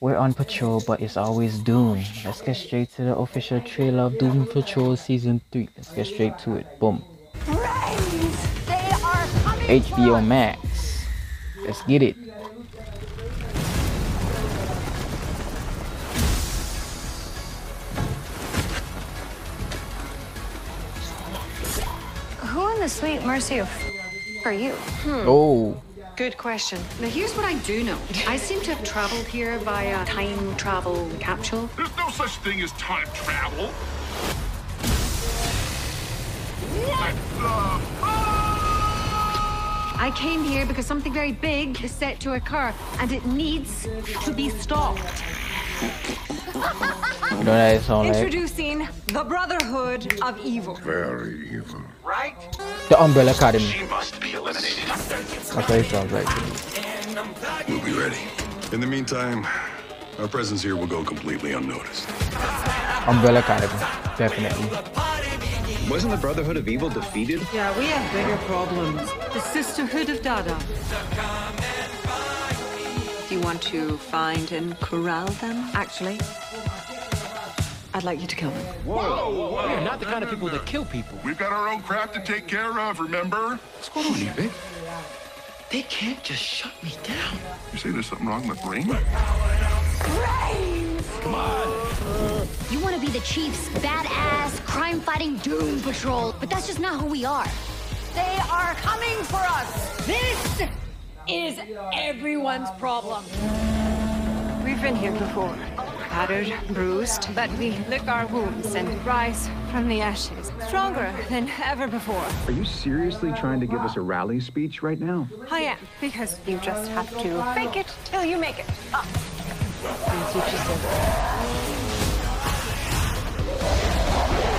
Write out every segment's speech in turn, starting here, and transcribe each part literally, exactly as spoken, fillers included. We're on patrol, but it's always Doom. Let's get straight to the official trailer of Doom Patrol Season three. Let's get straight to it. Boom. Raise. They are coming. H B O Max. Let's get it. Who in the sweet mercy of are you? Hmm. Oh. Good question. Now, here's what I do know. I seem to have traveled here via time travel capsule. There's no such thing as time travel. What the fuck? I came here because something very big is set to occur, and it needs to be stopped. You know that it's all right. Introducing the Brotherhood of Evil. Very evil. Right? The Umbrella Academy. She must be eliminated. Okay, sounds right. We'll be ready. In the meantime, our presence here will go completely unnoticed. Umbrella Academy, definitely. Wasn't the Brotherhood of Evil defeated? Yeah, we have bigger problems. The Sisterhood of Dada. Do you want to find and corral them? Actually, I'd like you to kill them. Whoa, whoa. We're not the kind of people that kill people. We've got our own crap to take care of, remember? What's going on here, babe? They can't just shut me down. You say there's something wrong with Rain? Rain! Come on! You want to be the Chief's badass, crime-fighting Doom Patrol, but that's just not who we are. They are coming for us! This is everyone's problem. We've been here before, battered, bruised, but we lick our wounds and rise from the ashes, stronger than ever before. Are you seriously trying to give us a rally speech right now? I am, because you just have to fake it till you make it. Up. As you just said.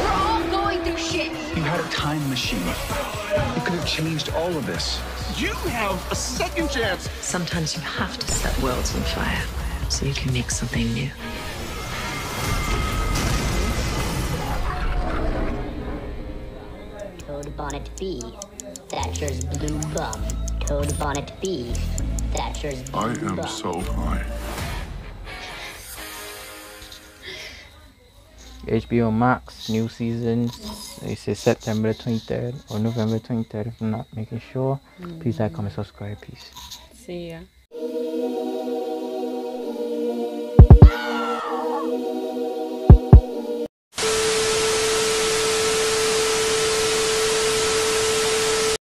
We're all going through shit. You had a time machine. You could have changed all of this. You have a second chance. Sometimes you have to set worlds on fire so you can make something new. Toad Bonnet B. Thatcher's blue buff. Toad Bonnet B. Thatcher's blue buff. I am buff. So high. H B O Max, new seasons. They say September twenty-third or November twenty-third, if I'm not making sure. Please like, comment, subscribe. Peace. See ya.